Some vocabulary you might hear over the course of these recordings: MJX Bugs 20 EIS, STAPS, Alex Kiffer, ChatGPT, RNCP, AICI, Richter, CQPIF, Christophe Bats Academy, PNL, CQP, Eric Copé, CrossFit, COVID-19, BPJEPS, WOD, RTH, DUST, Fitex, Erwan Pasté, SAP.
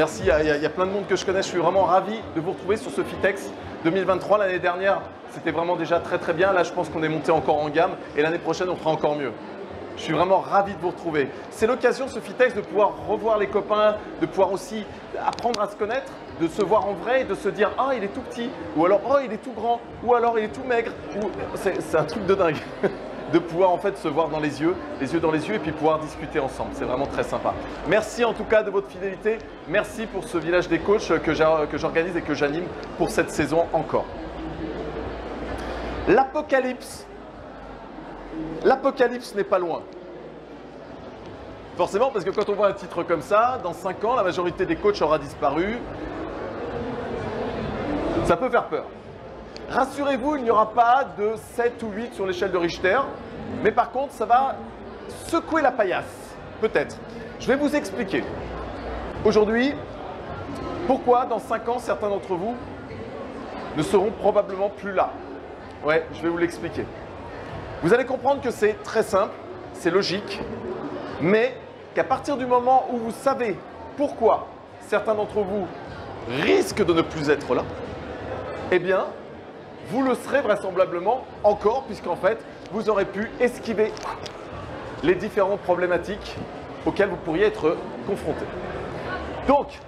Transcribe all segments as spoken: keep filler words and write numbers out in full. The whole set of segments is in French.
Merci, il y a, il y a plein de monde que je connais, je suis vraiment ravi de vous retrouver sur ce Fitex deux mille vingt-trois. L'année dernière, c'était vraiment déjà très très bien, là je pense qu'on est monté encore en gamme et l'année prochaine on fera encore mieux. Je suis vraiment ravi de vous retrouver. C'est l'occasion, ce Fitex, de pouvoir revoir les copains, de pouvoir aussi apprendre à se connaître, de se voir en vrai et de se dire « Ah, il est tout petit » ou alors « Oh, il est tout grand » ou alors « Il est tout maigre » ou... C'est un truc de dingue de pouvoir en fait se voir dans les yeux, les yeux dans les yeux et puis pouvoir discuter ensemble. C'est vraiment très sympa. Merci en tout cas de votre fidélité. Merci pour ce village des coachs que j'organise et que j'anime pour cette saison encore. L'apocalypse. L'apocalypse n'est pas loin. Forcément, parce que quand on voit un titre comme ça, dans cinq ans, la majorité des coachs aura disparu. Ça peut faire peur. Rassurez-vous, il n'y aura pas de sept ou huit sur l'échelle de Richter, mais par contre, ça va secouer la paillasse, peut-être. Je vais vous expliquer aujourd'hui pourquoi dans cinq ans, certains d'entre vous ne seront probablement plus là. Ouais, je vais vous l'expliquer. Vous allez comprendre que c'est très simple, c'est logique, mais qu'à partir du moment où vous savez pourquoi certains d'entre vous risquent de ne plus être là, eh bien, vous le serez vraisemblablement encore, puisqu'en fait, vous aurez pu esquiver les différentes problématiques auxquelles vous pourriez être confronté. Donc,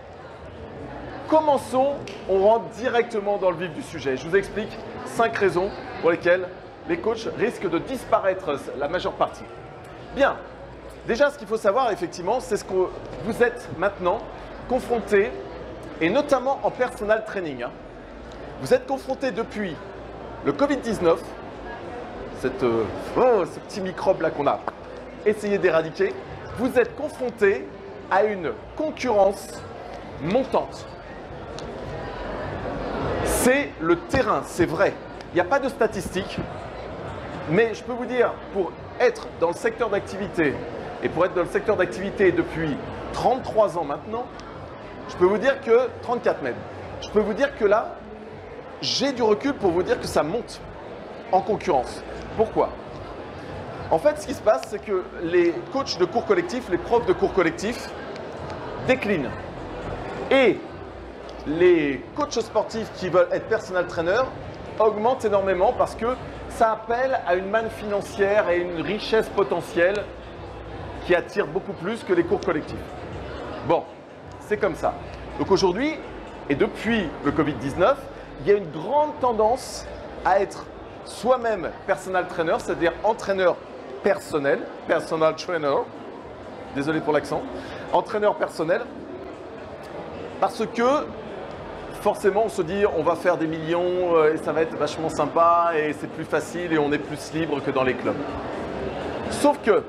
commençons, on rentre directement dans le vif du sujet. Je vous explique cinq raisons pour lesquelles les coachs risquent de disparaître, la majeure partie. Bien, déjà, ce qu'il faut savoir, effectivement, c'est ce que vous êtes maintenant confronté, et notamment en personal training. Hein. Vous êtes confronté depuis le Covid dix-neuf, cette, euh, oh, ce petit microbe-là qu'on a essayé d'éradiquer, vous êtes confronté à une concurrence montante. C'est le terrain, c'est vrai. Il n'y a pas de statistiques, mais je peux vous dire, pour être dans le secteur d'activité, et pour être dans le secteur d'activité depuis trente-trois ans maintenant, je peux vous dire que, trente-quatre même, je peux vous dire que là, j'ai du recul pour vous dire que ça monte en concurrence. Pourquoi? En fait, ce qui se passe, c'est que les coachs de cours collectifs, les profs de cours collectifs déclinent. Et les coachs sportifs qui veulent être personal trainer augmentent énormément parce que ça appelle à une manne financière et une richesse potentielle qui attire beaucoup plus que les cours collectifs. Bon, c'est comme ça. Donc aujourd'hui, et depuis le Covid dix-neuf, il y a une grande tendance à être soi-même personal trainer, c'est-à-dire entraîneur personnel, personal trainer, désolé pour l'accent, entraîneur personnel, parce que forcément on se dit on va faire des millions et ça va être vachement sympa et c'est plus facile et on est plus libre que dans les clubs. Sauf que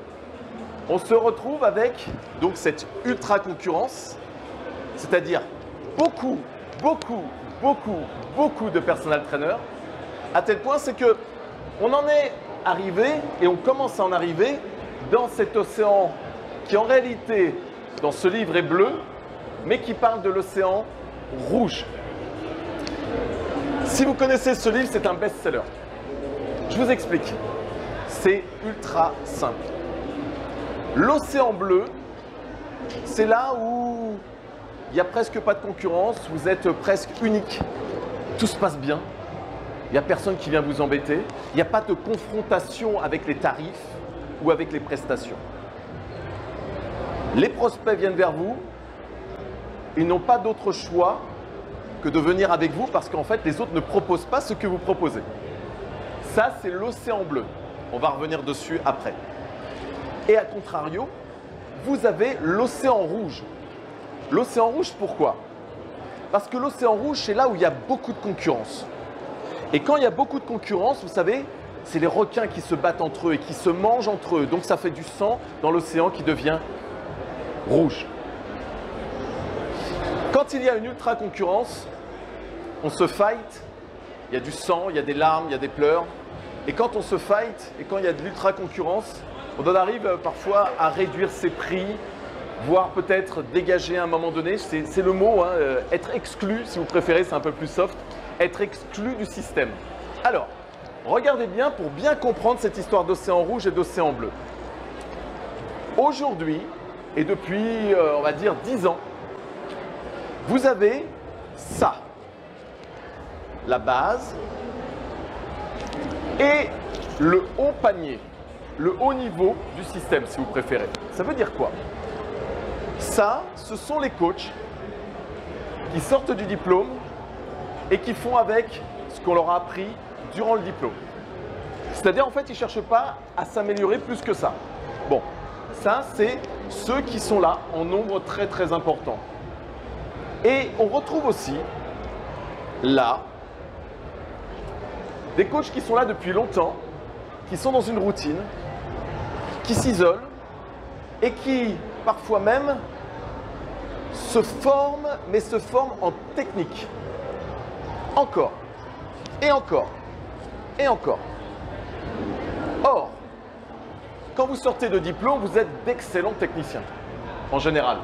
on se retrouve avec donc cette ultra concurrence, c'est-à-dire beaucoup, beaucoup, beaucoup, beaucoup de personal trainers, à tel point c'est que on en est arrivé et on commence à en arriver dans cet océan qui en réalité dans ce livre est bleu mais qui parle de l'océan rouge. Si vous connaissez ce livre, c'est un best-seller. Je vous explique, c'est ultra simple. L'océan bleu, c'est là où il n'y a presque pas de concurrence, vous êtes presque unique, tout se passe bien, il n'y a personne qui vient vous embêter, il n'y a pas de confrontation avec les tarifs ou avec les prestations. Les prospects viennent vers vous, ils n'ont pas d'autre choix que de venir avec vous parce qu'en fait les autres ne proposent pas ce que vous proposez. Ça c'est l'océan bleu, on va revenir dessus après. Et à contrario, vous avez l'océan rouge. L'océan rouge, pourquoi? Parce que l'océan rouge, c'est là où il y a beaucoup de concurrence. Et quand il y a beaucoup de concurrence, vous savez, c'est les requins qui se battent entre eux et qui se mangent entre eux. Donc ça fait du sang dans l'océan qui devient rouge. Quand il y a une ultra concurrence, on se fight, il y a du sang, il y a des larmes, il y a des pleurs. Et quand on se fight et quand il y a de l'ultra concurrence, on en arrive parfois à réduire ses prix, voire peut-être dégager à un moment donné, c'est le mot, hein, euh, être exclu, si vous préférez, c'est un peu plus soft, être exclu du système. Alors, regardez bien pour bien comprendre cette histoire d'océan rouge et d'océan bleu. Aujourd'hui, et depuis, euh, on va dire, dix ans, vous avez ça, la base et le haut panier, le haut niveau du système si vous préférez. Ça veut dire quoi? Ça, ce sont les coachs qui sortent du diplôme et qui font avec ce qu'on leur a appris durant le diplôme. C'est-à-dire en fait, ils ne cherchent pas à s'améliorer plus que ça. Bon, ça c'est ceux qui sont là en nombre très très important. Et on retrouve aussi là des coachs qui sont là depuis longtemps, qui sont dans une routine, qui s'isolent et qui parfois même se forment, mais se forment en technique. Encore, et encore, et encore. Or, quand vous sortez de diplôme, vous êtes d'excellents techniciens, en général.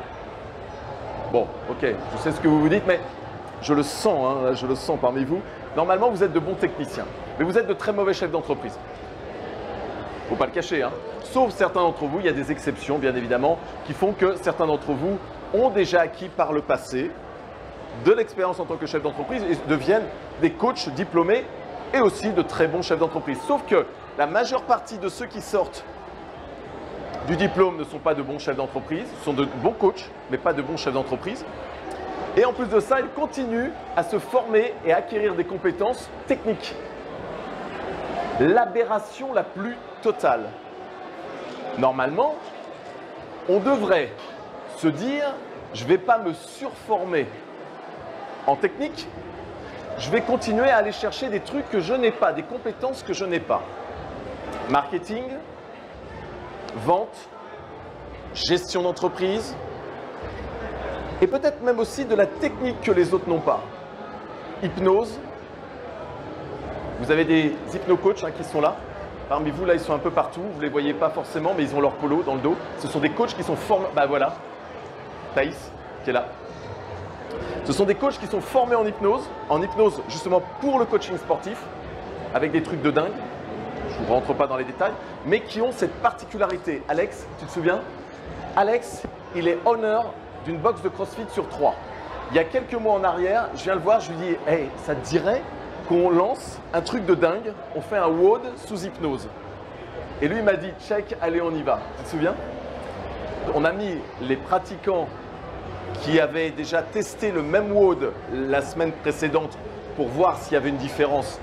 Bon, ok, je sais ce que vous vous dites, mais je le sens, hein, je le sens parmi vous. Normalement, vous êtes de bons techniciens, mais vous êtes de très mauvais chefs d'entreprise. Faut pas le cacher, hein. Sauf certains d'entre vous, il y a des exceptions, bien évidemment, qui font que certains d'entre vous ont déjà acquis par le passé de l'expérience en tant que chef d'entreprise et deviennent des coachs diplômés et aussi de très bons chefs d'entreprise. Sauf que la majeure partie de ceux qui sortent du diplôme ne sont pas de bons chefs d'entreprise, sont de bons coachs, mais pas de bons chefs d'entreprise. Et en plus de ça, ils continuent à se former et à acquérir des compétences techniques. L'aberration la plus totale. Normalement, on devrait se dire, je ne vais pas me surformer en technique, je vais continuer à aller chercher des trucs que je n'ai pas, des compétences que je n'ai pas. Marketing, vente, gestion d'entreprise, et peut-être même aussi de la technique que les autres n'ont pas. Hypnose, vous avez des hypno-coachs hein, qui sont là. Parmi vous, là, ils sont un peu partout, vous ne les voyez pas forcément, mais ils ont leur polo dans le dos. Ce sont des coachs qui sont formés, bah voilà, Thaïs qui est là. Ce sont des coachs qui sont formés en hypnose, en hypnose justement pour le coaching sportif, avec des trucs de dingue, je ne vous rentre pas dans les détails, mais qui ont cette particularité. Alex, tu te souviens? Alex, il est owner d'une box de CrossFit sur trois. Il y a quelques mois en arrière, je viens le voir, je lui dis « Hey, ça te dirait qu'on lance un truc de dingue, on fait un W O D sous hypnose ?» Et lui, il m'a dit « Check, allez, on y va. » Tu te souviens? On a mis les pratiquants qui avaient déjà testé le même W O D la semaine précédente pour voir s'il y avait une différence.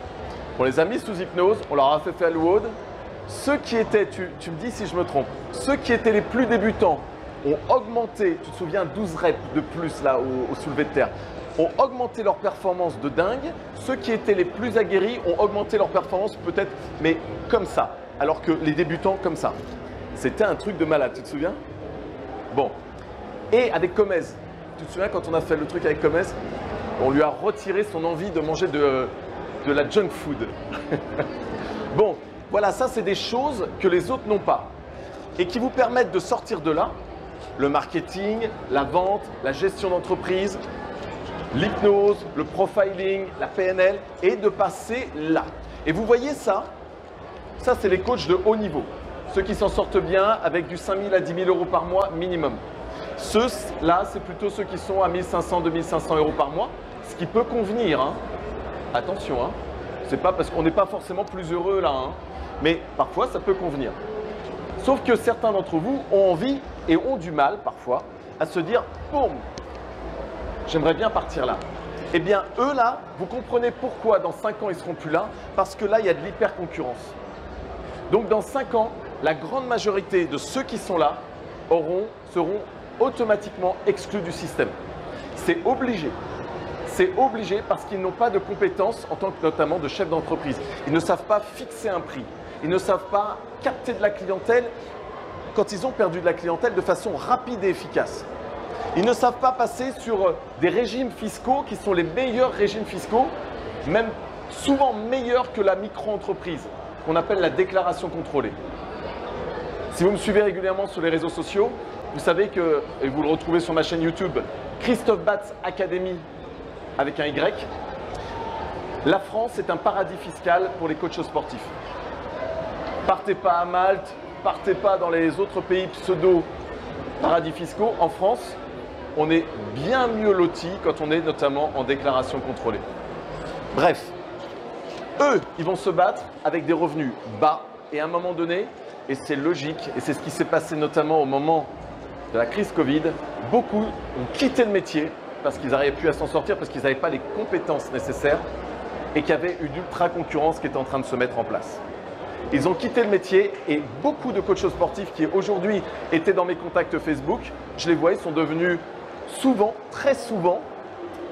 On les a mis sous hypnose, on leur a fait faire le W O D. Ceux qui étaient, tu, tu me dis si je me trompe, ceux qui étaient les plus débutants ont augmenté, tu te souviens, douze reps de plus là au, au soulevé de terre, ont augmenté leur performance de dingue. Ceux qui étaient les plus aguerris ont augmenté leur performance peut-être, mais comme ça, alors que les débutants comme ça. C'était un truc de malade, tu te souviens? Bon. Et avec Gomez, tu te souviens quand on a fait le truc avec Gomez, on lui a retiré son envie de manger de, de la junk food. Bon, voilà, ça c'est des choses que les autres n'ont pas et qui vous permettent de sortir de là. Le marketing, la vente, la gestion d'entreprise, l'hypnose, le profiling, la P N L et de passer là. Et vous voyez ça, ça c'est les coachs de haut niveau. Ceux qui s'en sortent bien avec du cinq mille à dix mille euros par mois minimum. Ceux-là, c'est plutôt ceux qui sont à mille cinq cents, deux mille cinq cents euros par mois, ce qui peut convenir. Hein. Attention, hein. C'est pas parce qu'on n'est pas forcément plus heureux là, hein. Mais parfois ça peut convenir. Sauf que certains d'entre vous ont envie et ont du mal parfois à se dire « Boum, j'aimerais bien partir là ». Eh bien, eux là, vous comprenez pourquoi dans cinq ans ils ne seront plus là, parce que là, il y a de l'hyper-concurrence. Donc dans cinq ans, la grande majorité de ceux qui sont là auront, seront automatiquement exclus du système. C'est obligé. C'est obligé parce qu'ils n'ont pas de compétences en tant que notamment de chef d'entreprise. Ils ne savent pas fixer un prix. Ils ne savent pas capter de la clientèle quand ils ont perdu de la clientèle de façon rapide et efficace. Ils ne savent pas passer sur des régimes fiscaux qui sont les meilleurs régimes fiscaux, même souvent meilleurs que la micro-entreprise, qu'on appelle la déclaration contrôlée. Si vous me suivez régulièrement sur les réseaux sociaux, vous savez que, et vous le retrouvez sur ma chaîne YouTube, Christophe Bats Academy avec un Y, la France est un paradis fiscal pour les coachs sportifs. Partez pas à Malte, partez pas dans les autres pays pseudo-paradis fiscaux. En France, on est bien mieux loti quand on est notamment en déclaration contrôlée. Bref, eux, ils vont se battre avec des revenus bas et à un moment donné, et c'est logique, et c'est ce qui s'est passé notamment au moment de la crise Covid, beaucoup ont quitté le métier parce qu'ils n'arrivaient plus à s'en sortir, parce qu'ils n'avaient pas les compétences nécessaires et qu'il y avait une ultra-concurrence qui était en train de se mettre en place. Ils ont quitté le métier et beaucoup de coachs sportifs qui aujourd'hui étaient dans mes contacts Facebook, je les vois, ils sont devenus souvent, très souvent,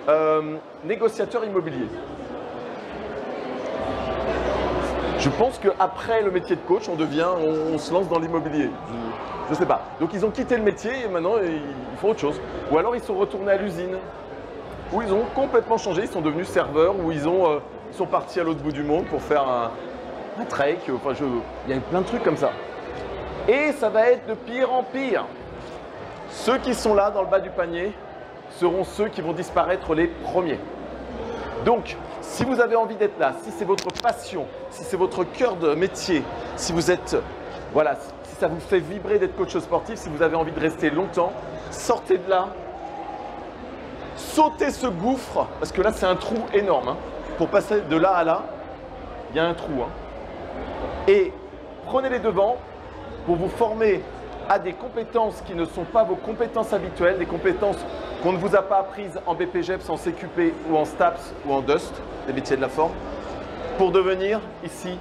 euh, négociateurs immobiliers. Je pense qu'après le métier de coach, on devient, on, on se lance dans l'immobilier. Je ne sais pas. Donc ils ont quitté le métier et maintenant ils font autre chose. Ou alors ils sont retournés à l'usine, où ils ont complètement changé, ils sont devenus serveurs, où ils, ont, euh, ils sont partis à l'autre bout du monde pour faire un... Un trek, enfin, je... il y a plein de trucs comme ça. Et ça va être de pire en pire. Ceux qui sont là dans le bas du panier seront ceux qui vont disparaître les premiers. Donc, si vous avez envie d'être là, si c'est votre passion, si c'est votre cœur de métier, si vous êtes, voilà, si ça vous fait vibrer d'être coach sportif, si vous avez envie de rester longtemps, sortez de là, sautez ce gouffre, parce que là c'est un trou énorme. Hein. Pour passer de là à là, il y a un trou. Hein. Et prenez les devants pour vous former à des compétences qui ne sont pas vos compétences habituelles, des compétences qu'on ne vous a pas apprises en B P J E P S, en C Q P ou en STAPS ou en DUST, les métiers de la forme, pour devenir ici,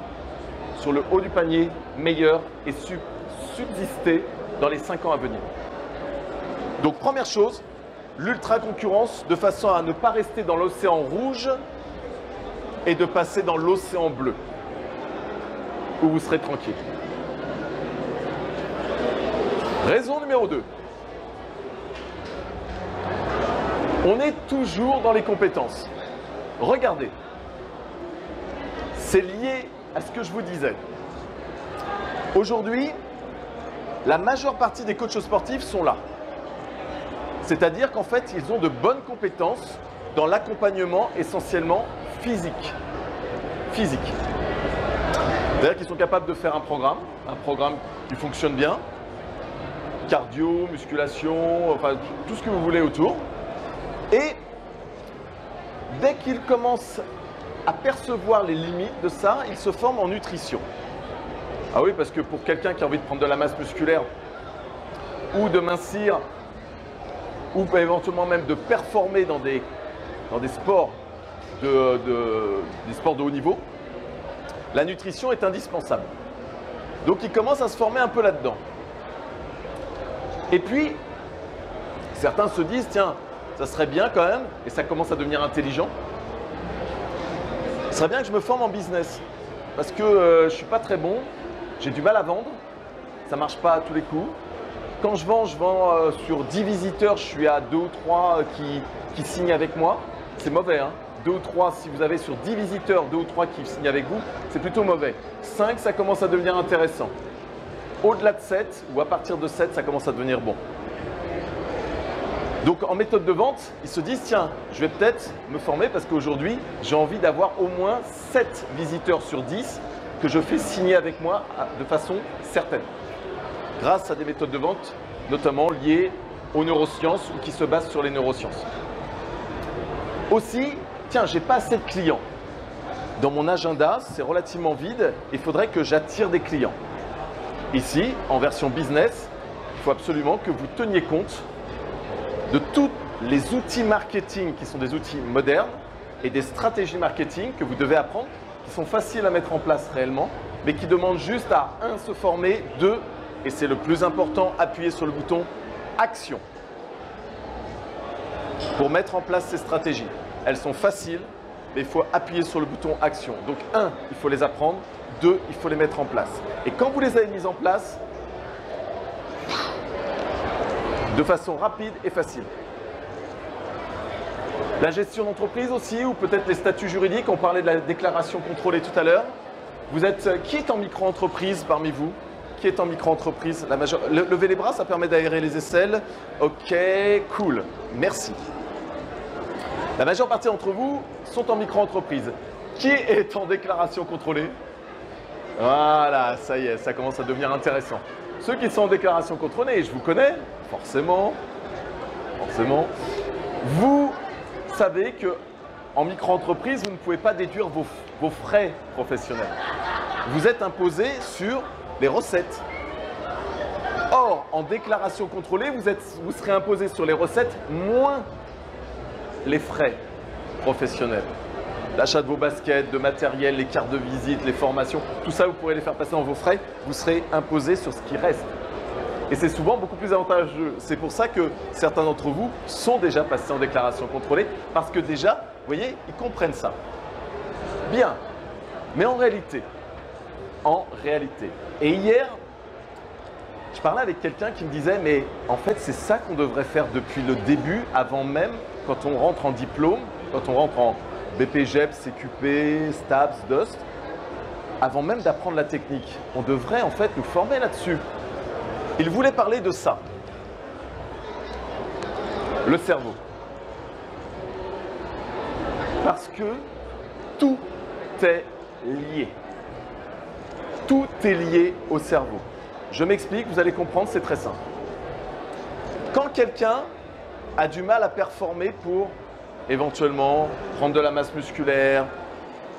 sur le haut du panier, meilleur et subsister dans les cinq ans à venir. Donc première chose, l'ultra-concurrence de façon à ne pas rester dans l'océan rouge et de passer dans l'océan bleu. Où vous serez tranquille. Raison numéro deux. On est toujours dans les compétences. Regardez. C'est lié à ce que je vous disais. Aujourd'hui, la majeure partie des coachs sportifs sont là. C'est-à-dire qu'en fait, ils ont de bonnes compétences dans l'accompagnement essentiellement physique. Physique. C'est-à-dire qu'ils sont capables de faire un programme, un programme qui fonctionne bien, cardio, musculation, enfin tout ce que vous voulez autour. Et dès qu'ils commencent à percevoir les limites de ça, ils se forment en nutrition. Ah oui, parce que pour quelqu'un qui a envie de prendre de la masse musculaire ou de mincir, ou éventuellement même de performer dans des, dans des sports de, de, des sports de haut niveau, la nutrition est indispensable. Donc, ils commencent à se former un peu là-dedans. Et puis, certains se disent, tiens, ça serait bien quand même, et ça commence à devenir intelligent, ça serait bien que je me forme en business, parce que euh, je ne suis pas très bon, j'ai du mal à vendre, ça ne marche pas à tous les coups. Quand je vends, je vends euh, sur dix visiteurs, je suis à deux ou trois qui, qui signent avec moi. C'est mauvais, hein. deux ou trois, si vous avez sur dix visiteurs, deux ou trois qui signent avec vous, c'est plutôt mauvais. cinq, ça commence à devenir intéressant. Au-delà de sept, ou à partir de sept, ça commence à devenir bon. Donc en méthode de vente, ils se disent, tiens, je vais peut-être me former parce qu'aujourd'hui, j'ai envie d'avoir au moins sept visiteurs sur dix que je fais signer avec moi de façon certaine. Grâce à des méthodes de vente, notamment liées aux neurosciences ou qui se basent sur les neurosciences. Aussi, tiens, j'ai pas assez de clients. Dans mon agenda, c'est relativement vide. Il faudrait que j'attire des clients. Ici, en version business, il faut absolument que vous teniez compte de tous les outils marketing qui sont des outils modernes et des stratégies marketing que vous devez apprendre, qui sont faciles à mettre en place réellement, mais qui demandent juste à un se former, deux, et c'est le plus important, appuyer sur le bouton action pour mettre en place ces stratégies. Elles sont faciles, mais il faut appuyer sur le bouton action. Donc un, il faut les apprendre. deux, il faut les mettre en place. Et quand vous les avez mises en place, de façon rapide et facile. La gestion d'entreprise aussi, ou peut-être les statuts juridiques. On parlait de la déclaration contrôlée tout à l'heure. Vous êtes qui est en micro-entreprise parmi vous? Qui est en micro-entreprise? La majeure... Le, Levez les bras, ça permet d'aérer les aisselles. Ok, cool. Merci. La majeure partie d'entre vous sont en micro-entreprise. Qui est en déclaration contrôlée? Voilà, ça y est, ça commence à devenir intéressant. Ceux qui sont en déclaration contrôlée, je vous connais, forcément. forcément. Vous savez que en micro-entreprise, vous ne pouvez pas déduire vos, vos frais professionnels. Vous êtes imposé sur les recettes. Or, en déclaration contrôlée, vous, êtes, vous serez imposé sur les recettes moins les frais professionnels. L'achat de vos baskets, de matériel, les cartes de visite, les formations, tout ça, vous pourrez les faire passer dans vos frais. Vous serez imposé sur ce qui reste. Et c'est souvent beaucoup plus avantageux. C'est pour ça que certains d'entre vous sont déjà passés en déclaration contrôlée, parce que déjà, vous voyez, ils comprennent ça. Bien. Mais en réalité, en réalité. Et hier, je parlais avec quelqu'un qui me disait, mais en fait, c'est ça qu'on devrait faire depuis le début, avant même, quand on rentre en diplôme, quand on rentre en B P J E P S, C Q P, STAPS, DUST, avant même d'apprendre la technique. On devrait en fait nous former là-dessus. Il voulait parler de ça. Le cerveau. Parce que tout est lié. Tout est lié au cerveau. Je m'explique, vous allez comprendre, c'est très simple. Quand quelqu'un a du mal à performer pour éventuellement prendre de la masse musculaire,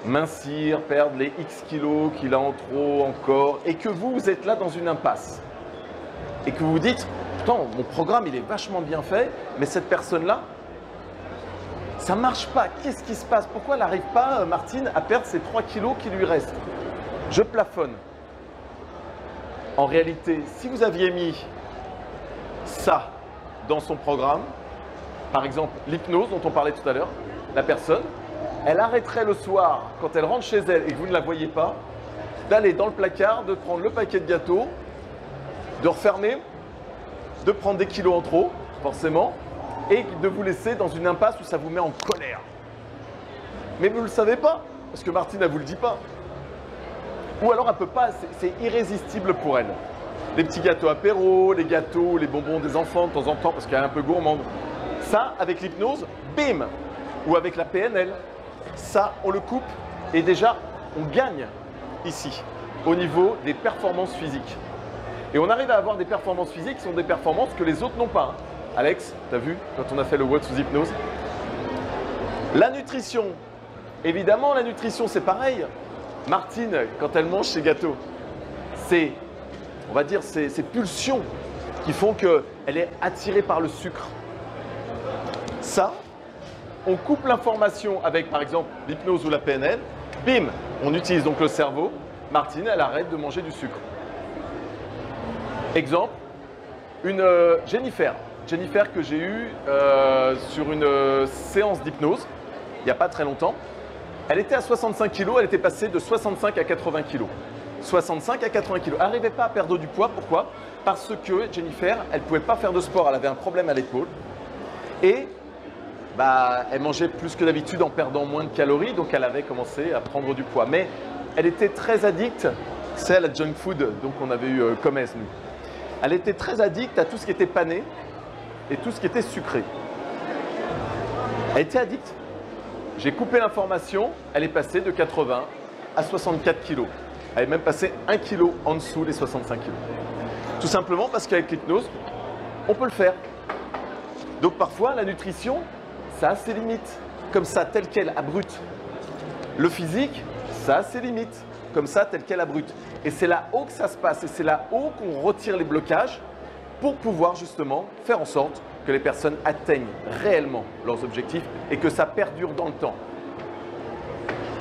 mincir, perdre les X kilos qu'il a en trop encore, et que vous, vous êtes là dans une impasse, et que vous vous dites, putain, mon programme, il est vachement bien fait, mais cette personne-là, ça ne marche pas. Qu'est-ce qui se passe? Pourquoi elle n'arrive pas, Martine, à perdre ces trois kilos qui lui restent? Je plafonne. En réalité, si vous aviez mis ça dans son programme, par exemple l'hypnose dont on parlait tout à l'heure, la personne, elle arrêterait le soir, quand elle rentre chez elle et que vous ne la voyez pas, d'aller dans le placard, de prendre le paquet de gâteaux, de refermer, de prendre des kilos en trop, forcément, et de vous laisser dans une impasse où ça vous met en colère. Mais vous ne le savez pas, parce que Martine, elle ne vous le dit pas. Ou alors elle ne peut pas, c'est irrésistible pour elle. Les petits gâteaux apéro, les gâteaux, les bonbons des enfants de temps en temps, parce qu'elle est un peu gourmande. Ça, avec l'hypnose, bim! Ou avec la P N L, ça, on le coupe et déjà, on gagne ici, au niveau des performances physiques. Et on arrive à avoir des performances physiques qui sont des performances que les autres n'ont pas. Alex, t'as vu, quand on a fait le WOD sous hypnose. La nutrition, évidemment, la nutrition, c'est pareil. Martine, quand elle mange ses gâteaux, c'est, on va dire, ces pulsions qui font qu'elle est attirée par le sucre. Ça, on coupe l'information avec, par exemple, l'hypnose ou la P N L. Bim, on utilise donc le cerveau. Martine, elle arrête de manger du sucre. Exemple, une euh, Jennifer. Jennifer que j'ai eue euh, sur une euh, séance d'hypnose, il n'y a pas très longtemps. Elle était à soixante-cinq kilos, elle était passée de soixante-cinq à quatre-vingts kilos. soixante-cinq à quatre-vingts kilos. Elle n'arrivait pas à perdre du poids, pourquoi? Parce que Jennifer, elle ne pouvait pas faire de sport, elle avait un problème à l'épaule. Et bah, elle mangeait plus que d'habitude en perdant moins de calories, donc elle avait commencé à prendre du poids. Mais elle était très addicte, c'est la junk food, donc on avait eu euh, Comès, nous. Elle était très addicte à tout ce qui était pané et tout ce qui était sucré. Elle était addicte. J'ai coupé l'information, elle est passée de quatre-vingts à soixante-quatre kilos. Elle est même passée un kilo en dessous des soixante-cinq kilos. Tout simplement parce qu'avec l'hypnose, on peut le faire. Donc parfois, la nutrition, ça a ses limites. Comme ça, telle qu'elle, à brut. Le physique, ça a ses limites. Comme ça, telle qu'elle, à brut. Et c'est là-haut que ça se passe. Et c'est là-haut qu'on retire les blocages pour pouvoir justement faire en sorte que les personnes atteignent réellement leurs objectifs et que ça perdure dans le temps.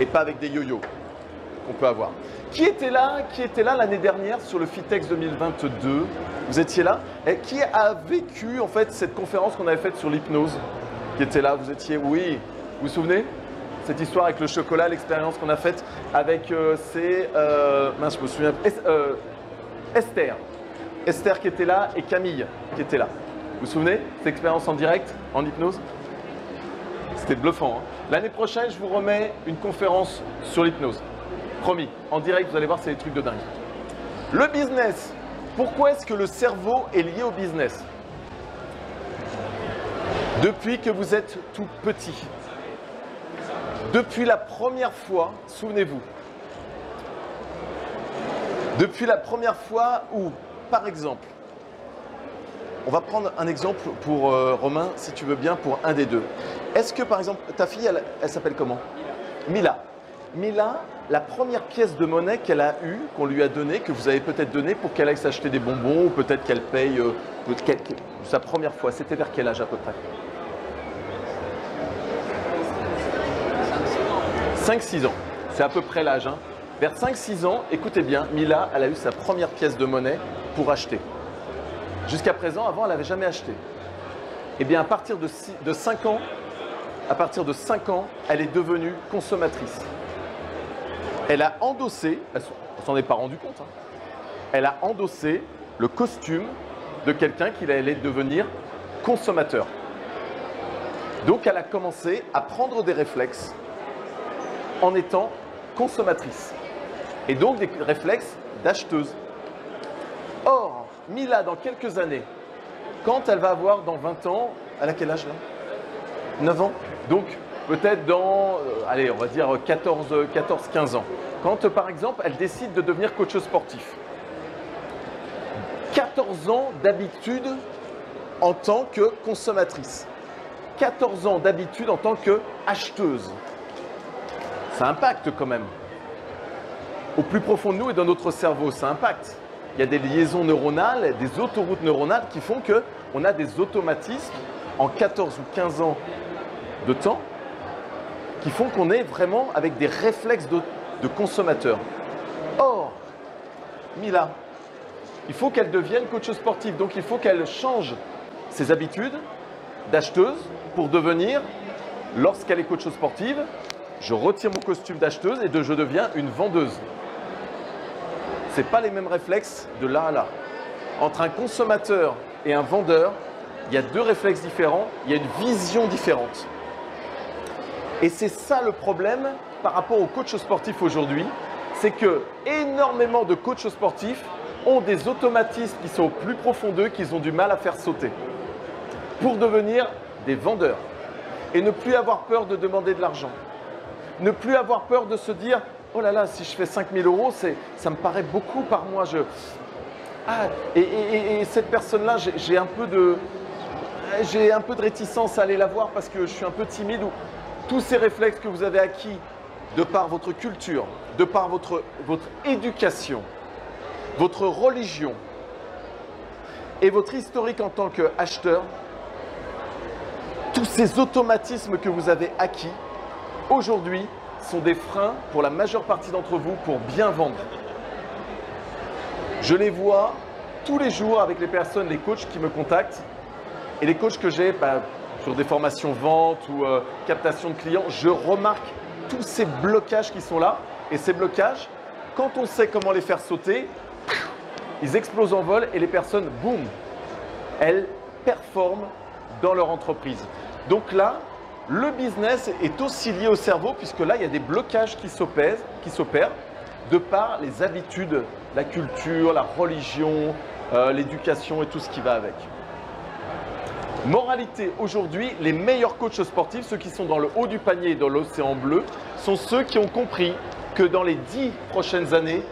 Et pas avec des yo-yo qu'on peut avoir. Qui était là Qui était là l'année dernière sur le FITEX deux mille vingt-deux? Vous étiez là? Et qui a vécu en fait cette conférence qu'on avait faite sur l'hypnose? Qui était là? Vous étiez? Oui. Vous vous souvenez? Cette histoire avec le chocolat, l'expérience qu'on a faite avec euh, ces... Euh, mince, je me souviens... Es, euh, Esther. Esther qui était là et Camille qui était là. Vous vous souvenez, cette expérience en direct, en hypnose? C'était bluffant, hein. L'année prochaine, je vous remets une conférence sur l'hypnose. Promis, en direct, vous allez voir, c'est des trucs de dingue. Le business. Pourquoi est-ce que le cerveau est lié au business? Depuis que vous êtes tout petit. Depuis la première fois, souvenez-vous. Depuis la première fois où, par exemple, On va prendre un exemple pour euh, Romain, si tu veux bien, pour un des deux. Est-ce que, par exemple, ta fille, elle, elle s'appelle comment? Mila. Mila, la première pièce de monnaie qu'elle a eue, qu'on lui a donnée, que vous avez peut-être donnée pour qu'elle aille s'acheter des bonbons, ou peut-être qu'elle paye euh, quelle, quelle, sa première fois, c'était vers quel âge à peu près? cinq six ans. C'est à peu près l'âge. Hein. Vers cinq six ans, écoutez bien, Mila, elle a eu sa première pièce de monnaie pour acheter. Jusqu'à présent, avant, elle n'avait jamais acheté. Eh bien, à partir de, six, de cinq ans, à partir de cinq ans, elle est devenue consommatrice. Elle a endossé, elle ne s'en est pas rendue compte, hein, elle a endossé le costume de quelqu'un qui allait devenir consommateur. Donc, elle a commencé à prendre des réflexes en étant consommatrice. Et donc, des réflexes d'acheteuse. Or, Mila, dans quelques années, quand elle va avoir dans vingt ans, elle a quel âge là? neuf ans. Donc, peut-être dans, euh, allez, on va dire quatorze quinze ans. Quand, euh, par exemple, elle décide de devenir coach sportif. quatorze ans d'habitude en tant que consommatrice. quatorze ans d'habitude en tant qu'acheteuse. Ça impacte quand même. Au plus profond de nous et dans notre cerveau, ça impacte. Il y a des liaisons neuronales, des autoroutes neuronales qui font qu'on a des automatismes en quatorze ou quinze ans de temps qui font qu'on est vraiment avec des réflexes de, de consommateur. Or, Mila, il faut qu'elle devienne coach sportive, donc il faut qu'elle change ses habitudes d'acheteuse pour devenir, lorsqu'elle est coach sportive, je retire mon costume d'acheteuse et de, je deviens une vendeuse. Ce n'est pas les mêmes réflexes de là à là. Entre un consommateur et un vendeur, il y a deux réflexes différents, il y a une vision différente. Et c'est ça le problème par rapport aux coachs sportifs aujourd'hui, c'est que énormément de coachs sportifs ont des automatismes qui sont au plus profond d'eux, qu'ils ont du mal à faire sauter pour devenir des vendeurs et ne plus avoir peur de demander de l'argent. Ne plus avoir peur de se dire « Oh là là, si je fais cinq mille euros, ça me paraît beaucoup par mois. Je... » Ah, et, et, et cette personne-là, j'ai un peu de, j'ai un peu de réticence à aller la voir parce que je suis un peu timide. Tous ces réflexes que vous avez acquis de par votre culture, de par votre, votre éducation, votre religion et votre historique en tant qu'acheteur, tous ces automatismes que vous avez acquis, aujourd'hui, sont des freins pour la majeure partie d'entre vous pour bien vendre. Je les vois tous les jours avec les personnes, les coachs qui me contactent et les coachs que j'ai bah, sur des formations vente ou euh, captation de clients. Je remarque tous ces blocages qui sont là et ces blocages, quand on sait comment les faire sauter, ils explosent en vol et les personnes, boum, elles performent dans leur entreprise. Donc là, le business est aussi lié au cerveau puisque là, il y a des blocages qui s'opèrent de par les habitudes, la culture, la religion, euh, l'éducation et tout ce qui va avec. Moralité, aujourd'hui, les meilleurs coachs sportifs, ceux qui sont dans le haut du panier et dans l'océan bleu, sont ceux qui ont compris que dans les dix prochaines années,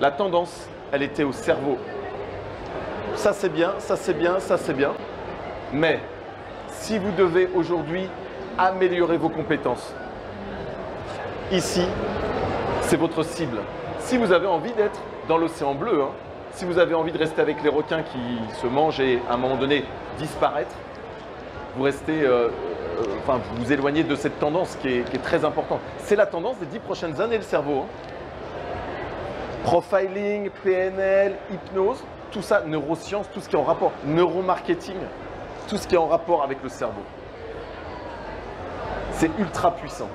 la tendance, elle était au cerveau. Ça, c'est bien, ça, c'est bien, ça, c'est bien. Mais si vous devez aujourd'hui améliorer vos compétences. Ici, c'est votre cible. Si vous avez envie d'être dans l'océan bleu, hein, si vous avez envie de rester avec les requins qui se mangent et à un moment donné disparaître, vous restez, euh, euh, enfin, vous vous éloignez de cette tendance qui est, qui est très importante. C'est la tendance des dix prochaines années, le cerveau. Hein. Profiling, P N L, hypnose, tout ça, neurosciences, tout ce qui est en rapport, neuromarketing. Tout ce qui est en rapport avec le cerveau. C'est ultra puissant,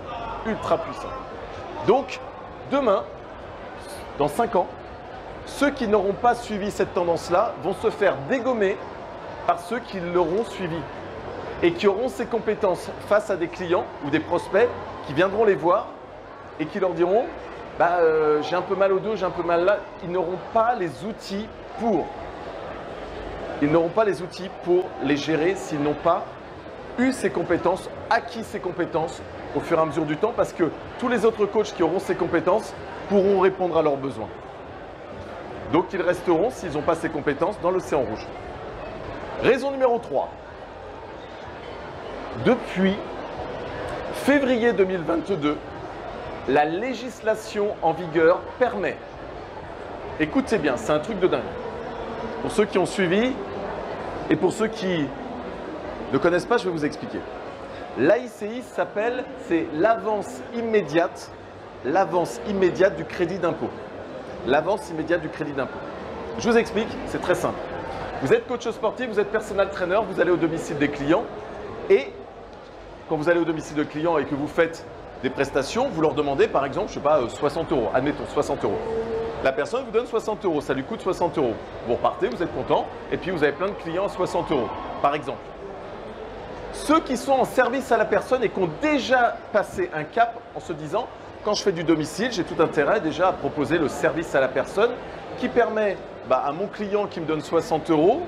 ultra puissant. Donc, demain, dans cinq ans, ceux qui n'auront pas suivi cette tendance-là vont se faire dégommer par ceux qui l'auront suivi et qui auront ces compétences face à des clients ou des prospects qui viendront les voir et qui leur diront bah, euh, « j'ai un peu mal au dos, j'ai un peu mal là ». Ils n'auront pas les outils pour. Ils n'auront pas les outils pour les gérer s'ils n'ont pas eu ces compétences, acquis ces compétences au fur et à mesure du temps parce que tous les autres coachs qui auront ces compétences pourront répondre à leurs besoins. Donc, ils resteront, s'ils n'ont pas ces compétences, dans l'océan rouge. Raison numéro trois. Depuis février deux mille vingt-deux, la législation en vigueur permet, écoutez bien, c'est un truc de dingue, pour ceux qui ont suivi et pour ceux qui ne connaissent pas, je vais vous expliquer. L'A I C I s'appelle, c'est l'avance immédiate, l'avance immédiate du crédit d'impôt. L'avance immédiate du crédit d'impôt. Je vous explique, c'est très simple. Vous êtes coach sportif, vous êtes personal trainer, vous allez au domicile des clients et quand vous allez au domicile de clients et que vous faites des prestations, vous leur demandez par exemple, je sais pas, soixante euros, admettons soixante euros. La personne vous donne soixante euros, ça lui coûte soixante euros. Vous repartez, vous êtes content et puis vous avez plein de clients à soixante euros, par exemple. Ceux qui sont en service à la personne et qui ont déjà passé un cap en se disant, quand je fais du domicile, j'ai tout intérêt déjà à proposer le service à la personne qui permet bah, à mon client qui me donne soixante euros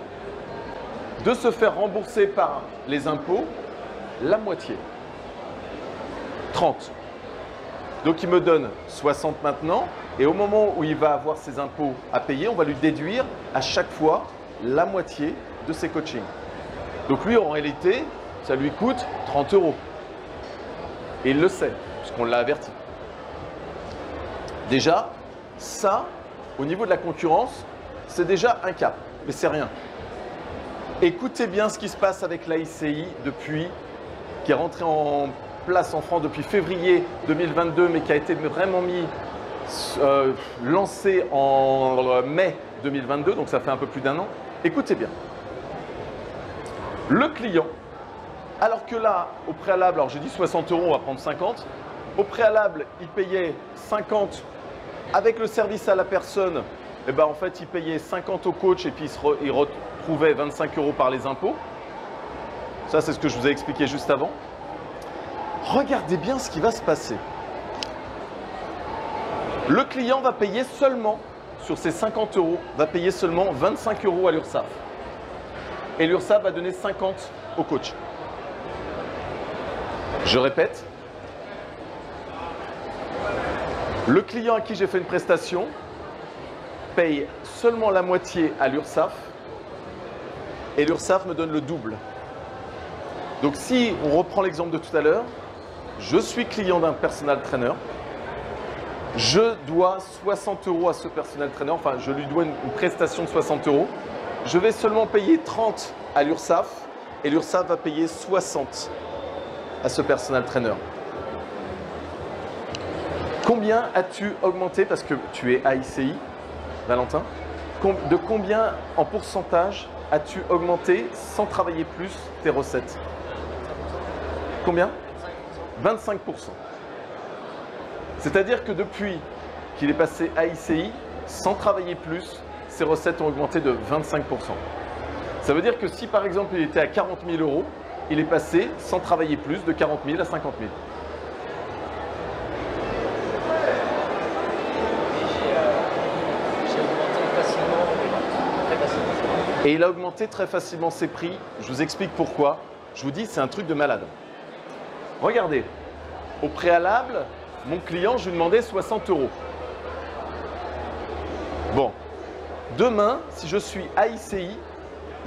de se faire rembourser par les impôts la moitié, trente. Donc il me donne soixante maintenant et au moment où il va avoir ses impôts à payer, on va lui déduire à chaque fois la moitié de ses coachings. Donc lui en réalité, ça lui coûte trente euros. Et il le sait, puisqu'on l'a averti. Déjà, ça, au niveau de la concurrence, c'est déjà un cap, mais c'est rien. Écoutez bien ce qui se passe avec l'A I C I depuis, qui est rentré en place en France depuis février deux mille vingt-deux, mais qui a été vraiment mis, euh, lancé en mai deux mille vingt-deux, donc ça fait un peu plus d'un an. Écoutez bien. Le client, alors que là, au préalable, alors j'ai dit soixante euros, on va prendre cinquante. Au préalable, il payait cinquante avec le service à la personne. Et ben en fait, il payait cinquante au coach et puis il, se re, il retrouvait vingt-cinq euros par les impôts. Ça, c'est ce que je vous ai expliqué juste avant. Regardez bien ce qui va se passer. Le client va payer seulement, sur ses cinquante euros, va payer seulement vingt-cinq euros à l'URSSAF. Et l'URSSAF va donner cinquante au coach. Je répète, le client à qui j'ai fait une prestation paye seulement la moitié à l'URSSAF et l'URSSAF me donne le double. Donc si on reprend l'exemple de tout à l'heure, je suis client d'un personal trainer, je dois soixante euros à ce personal trainer, enfin je lui dois une, une prestation de soixante euros, je vais seulement payer trente à l'URSSAF et l'URSSAF va payer soixante à ce personal trainer. Combien as-tu augmenté, parce que tu es A I C I, Valentin, de combien en pourcentage as-tu augmenté sans travailler plus tes recettes? Combien? vingt-cinq pour cent. C'est-à-dire que depuis qu'il est passé A I C I, sans travailler plus, ses recettes ont augmenté de vingt-cinq pour cent. Ça veut dire que si par exemple il était à quarante mille euros, il est passé, sans travailler plus, de quarante mille à cinquante mille. Et il a augmenté très facilement ses prix. Je vous explique pourquoi. Je vous dis, c'est un truc de malade. Regardez, au préalable, mon client, je lui demandais soixante euros. Bon, demain, si je suis A I C I,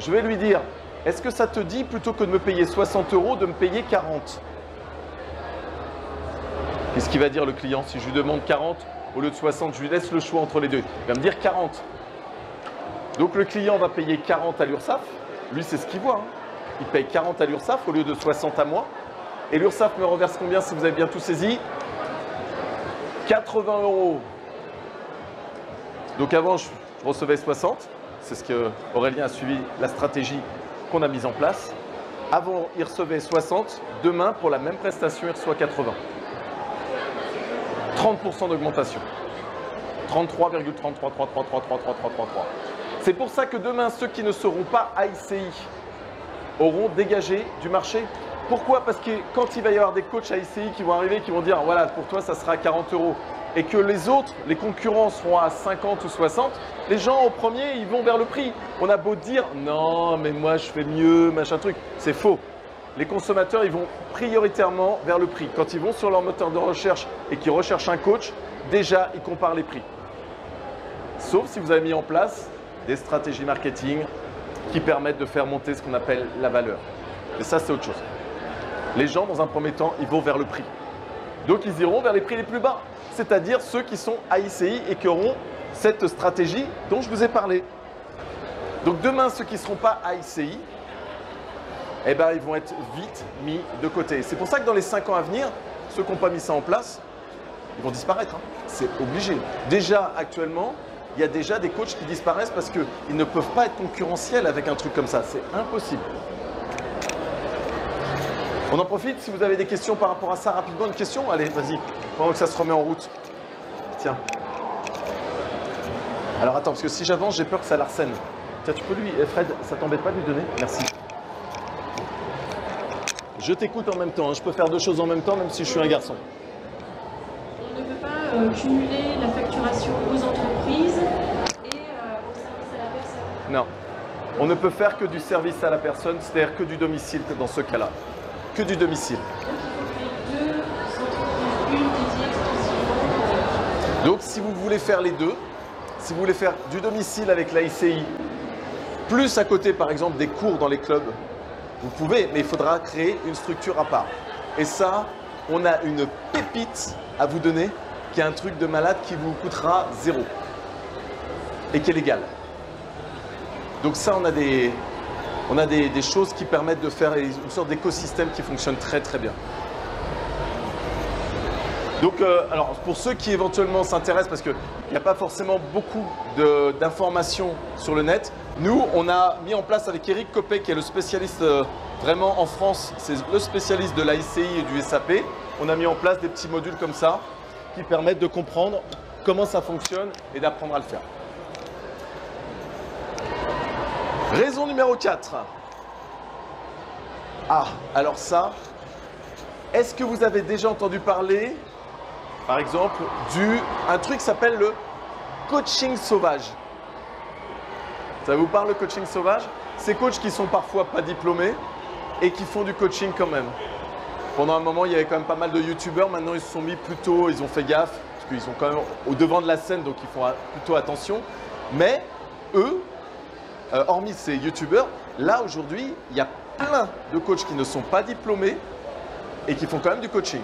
je vais lui dire... Est-ce que ça te dit, plutôt que de me payer soixante euros, de me payer quarante? Qu'est-ce qu'il va dire le client? Si je lui demande quarante au lieu de soixante, je lui laisse le choix entre les deux. Il va me dire quarante. Donc le client va payer quarante à l'URSSAF. Lui, c'est ce qu'il voit. Hein. Il paye quarante à l'URSSAF au lieu de soixante à moi. Et l'URSSAF me reverse combien, si vous avez bien tout saisi? Quatre-vingts euros. Donc avant, je recevais soixante. C'est ce qu'Aurélien a suivi, la stratégie qu'on a mise en place. Avant, il recevait soixante. Demain, pour la même prestation, il reçoit quatre-vingts. trente pour cent d'augmentation. trente-trois virgule trois trois trois trois trois trois trois trois trois. C'est pour ça que demain, ceux qui ne seront pas A I C I auront dégagé du marché. Pourquoi? Parce que quand il va y avoir des coachs A I C I qui vont arriver, qui vont dire voilà, pour toi, ça sera à quarante euros. Et que les autres, les concurrents seront à cinquante ou soixante, les gens au premier, ils vont vers le prix. On a beau dire « non, mais moi je fais mieux, machin truc », c'est faux. Les consommateurs, ils vont prioritairement vers le prix. Quand ils vont sur leur moteur de recherche et qu'ils recherchent un coach, déjà, ils comparent les prix. Sauf si vous avez mis en place des stratégies marketing, qui permettent de faire monter ce qu'on appelle la valeur. Et ça, c'est autre chose. Les gens, dans un premier temps, ils vont vers le prix. Donc, ils iront vers les prix les plus bas, c'est-à-dire ceux qui sont A I C I et qui auront cette stratégie dont je vous ai parlé. Donc, demain, ceux qui ne seront pas A I C I, eh ben, ils vont être vite mis de côté. C'est pour ça que dans les cinq ans à venir, ceux qui n'ont pas mis ça en place, ils vont disparaître. Hein. C'est obligé. Déjà, actuellement, il y a déjà des coachs qui disparaissent parce qu'ils ne peuvent pas être concurrentiels avec un truc comme ça. C'est impossible. On en profite, si vous avez des questions par rapport à ça, rapidement, une question. Allez, vas-y, pendant que ça se remet en route. Tiens. Alors attends, parce que si j'avance, j'ai peur que ça l'arsène. Tiens, tu peux lui, Fred, ça t'embête pas de lui donner? Merci. Je t'écoute en même temps, hein. Je peux faire deux choses en même temps, même si je suis un garçon. On ne peut pas euh, cumuler la facturation aux entreprises et euh, au service à la personne. Non, on ne peut faire que du service à la personne, c'est-à-dire que du domicile dans ce cas-là. Que du domicile. Donc si vous voulez faire les deux, si vous voulez faire du domicile avec l'A I C I, plus à côté par exemple des cours dans les clubs, vous pouvez, mais il faudra créer une structure à part. Et ça, on a une pépite à vous donner, qui est un truc de malade qui vous coûtera zéro et qui est légal. Donc ça, on a des... On a des, des choses qui permettent de faire une sorte d'écosystème qui fonctionne très très bien. Donc, euh, alors pour ceux qui éventuellement s'intéressent, parce qu'il n'y a pas forcément beaucoup d'informations sur le net, nous, on a mis en place avec Eric Copé, qui est le spécialiste euh, vraiment en France, c'est le spécialiste de l'A I C I et du S A P, on a mis en place des petits modules comme ça qui permettent de comprendre comment ça fonctionne et d'apprendre à le faire. Raison numéro quatre. Ah, alors ça, est-ce que vous avez déjà entendu parler, par exemple, du un truc qui s'appelle le coaching sauvage? Ça vous parle, le coaching sauvage? Ces coachs qui sont parfois pas diplômés et qui font du coaching quand même. Pendant un moment, il y avait quand même pas mal de youtubeurs. Maintenant, ils se sont mis plutôt, ils ont fait gaffe, parce qu'ils sont quand même au devant de la scène, donc ils font plutôt attention. Mais eux, Euh, hormis ces youtubeurs, là aujourd'hui, il y a plein de coachs qui ne sont pas diplômés et qui font quand même du coaching.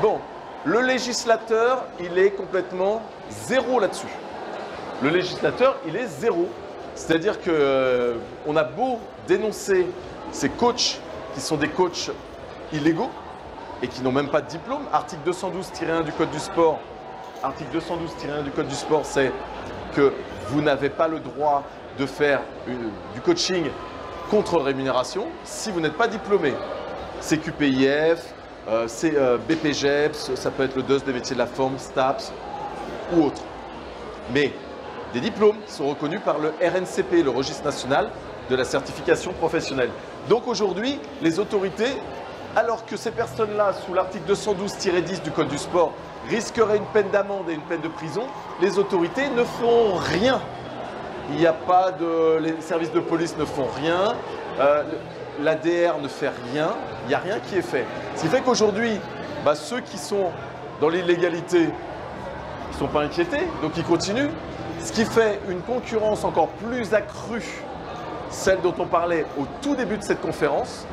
Bon, le législateur, il est complètement zéro là-dessus. Le législateur, il est zéro. C'est-à-dire que euh, on a beau dénoncer ces coachs qui sont des coachs illégaux et qui n'ont même pas de diplôme. Article deux cent douze tiret un du Code du sport. Article deux cent douze tiret un du Code du sport, c'est que vous n'avez pas le droit de faire une, du coaching contre rémunération si vous n'êtes pas diplômé. C Q P I F, euh, euh, B P J E P S, ça peut être le D U S T des métiers de la forme, STAPS ou autre. Mais des diplômes sont reconnus par le R N C P, le Registre national de la certification professionnelle. Donc aujourd'hui, les autorités, alors que ces personnes-là, sous l'article deux cent douze tiret dix du Code du sport, risqueraient une peine d'amende et une peine de prison, les autorités ne font rien. Il n'y a pas de... Les services de police ne font rien, euh, l'A D R ne fait rien, il n'y a rien qui est fait. Ce qui fait qu'aujourd'hui, bah, ceux qui sont dans l'illégalité, ils ne sont pas inquiétés, donc ils continuent. Ce qui fait une concurrence encore plus accrue, celle dont on parlait au tout début de cette conférence,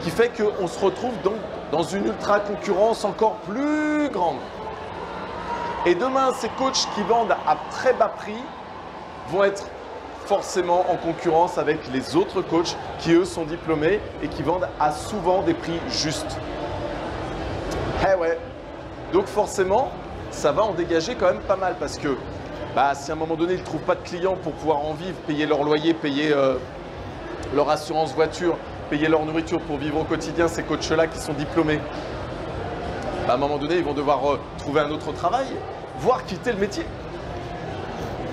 qui fait qu'on se retrouve donc dans une ultra-concurrence encore plus grande. Et demain, ces coachs qui vendent à très bas prix vont être forcément en concurrence avec les autres coachs qui, eux, sont diplômés et qui vendent à souvent des prix justes. Eh ouais. Donc forcément, ça va en dégager quand même pas mal parce que bah, si à un moment donné, ils ne trouvent pas de clients pour pouvoir en vivre, payer leur loyer, payer euh, leur assurance voiture, payer leur nourriture pour vivre au quotidien, ces coachs-là qui sont diplômés, bah, à un moment donné, ils vont devoir euh, trouver un autre travail, voire quitter le métier.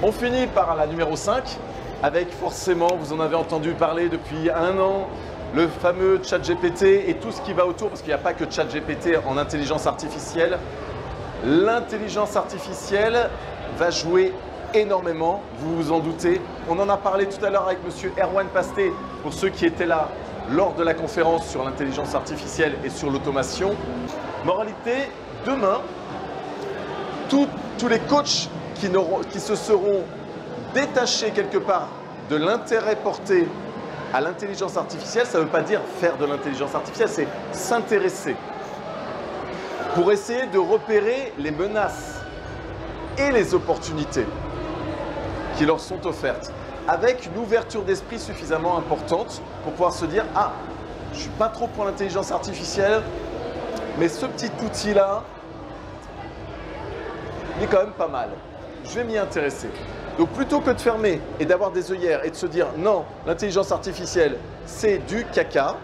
On finit par la numéro cinq, avec forcément, vous en avez entendu parler depuis un an, le fameux ChatGPT et tout ce qui va autour, parce qu'il n'y a pas que ChatGPT en intelligence artificielle. L'intelligence artificielle va jouer énormément, vous vous en doutez. On en a parlé tout à l'heure avec monsieur Erwan Pasté, pour ceux qui étaient là lors de la conférence sur l'intelligence artificielle et sur l'automation. Moralité, demain, tout, tous les coachs qui, qui se seront détachés quelque part de l'intérêt porté à l'intelligence artificielle, ça ne veut pas dire faire de l'intelligence artificielle, c'est s'intéresser pour essayer de repérer les menaces et les opportunités qui leur sont offertes, avec une ouverture d'esprit suffisamment importante pour pouvoir se dire « Ah, je ne suis pas trop pour l'intelligence artificielle, mais ce petit outil-là, il est quand même pas mal. Je vais m'y intéresser. » Donc plutôt que de fermer et d'avoir des œillères et de se dire « Non, l'intelligence artificielle, c'est du caca »,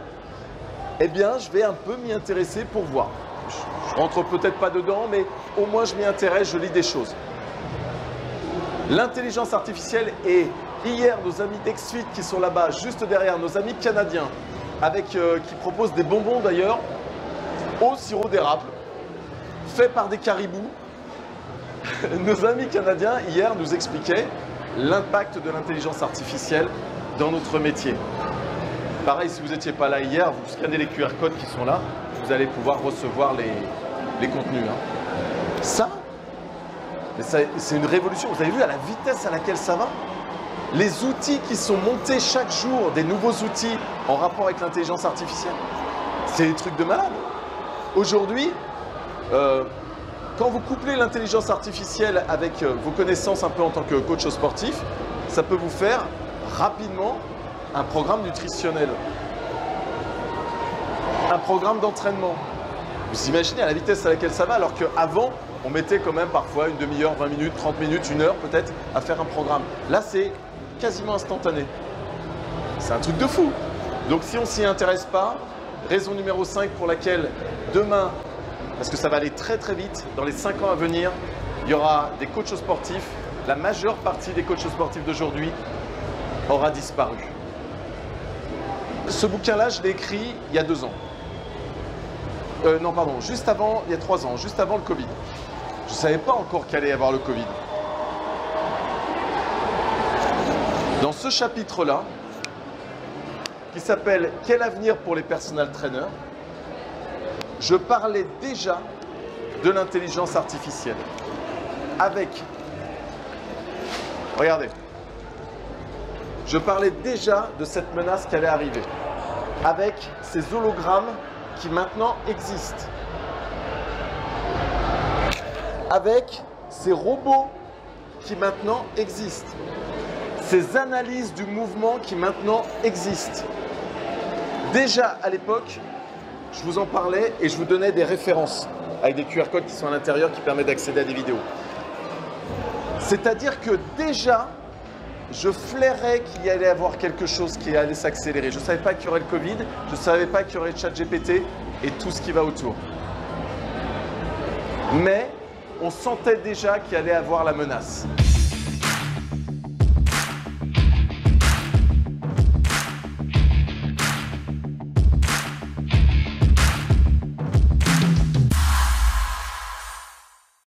eh bien, je vais un peu m'y intéresser pour voir. Je ne rentre peut-être pas dedans, mais au moins je m'y intéresse, je lis des choses. L'intelligence artificielle est, hier, nos amis d'Exfit qui sont là-bas, juste derrière, nos amis canadiens, avec, euh, qui proposent des bonbons d'ailleurs, au sirop d'érable, fait par des caribous. Nos amis canadiens, hier, nous expliquaient l'impact de l'intelligence artificielle dans notre métier. Pareil, si vous n'étiez pas là hier, vous scannez les Q R codes qui sont là, vous allez pouvoir recevoir les, les contenus. Hein. Ça c'est une révolution. Vous avez vu à la vitesse à laquelle ça va? Les outils qui sont montés chaque jour, des nouveaux outils en rapport avec l'intelligence artificielle, c'est des trucs de malade. Aujourd'hui, euh, quand vous couplez l'intelligence artificielle avec euh, vos connaissances un peu en tant que coach sportif, ça peut vous faire rapidement un programme nutritionnel, un programme d'entraînement. Vous imaginez à la vitesse à laquelle ça va, alors qu'avant, on mettait quand même parfois une demi-heure, vingt minutes, trente minutes, une heure peut-être à faire un programme. Là, c'est quasiment instantané. C'est un truc de fou. Donc, si on ne s'y intéresse pas, raison numéro cinq pour laquelle demain, parce que ça va aller très très vite, dans les cinq ans à venir, il y aura des coachs sportifs. La majeure partie des coachs sportifs d'aujourd'hui aura disparu. Ce bouquin-là, je l'ai écrit il y a deux ans. Euh, non, pardon, juste avant, il y a trois ans, juste avant le Covid. Je ne savais pas encore qu'il allait y avoir le Covid. Dans ce chapitre-là, qui s'appelle « Quel avenir pour les personal trainers ?», je parlais déjà de l'intelligence artificielle. Avec, regardez, je parlais déjà de cette menace qui allait arriver. Avec ces hologrammes qui maintenant existent. Avec ces robots qui maintenant existent, ces analyses du mouvement qui maintenant existent. Déjà à l'époque, je vous en parlais et je vous donnais des références avec des Q R codes qui sont à l'intérieur qui permettent d'accéder à des vidéos. C'est-à-dire que déjà, je flairais qu'il y allait avoir quelque chose qui allait s'accélérer. Je ne savais pas qu'il y aurait le Covid, je ne savais pas qu'il y aurait ChatGPT et tout ce qui va autour. Mais on sentait déjà qu'il allait avoir la menace.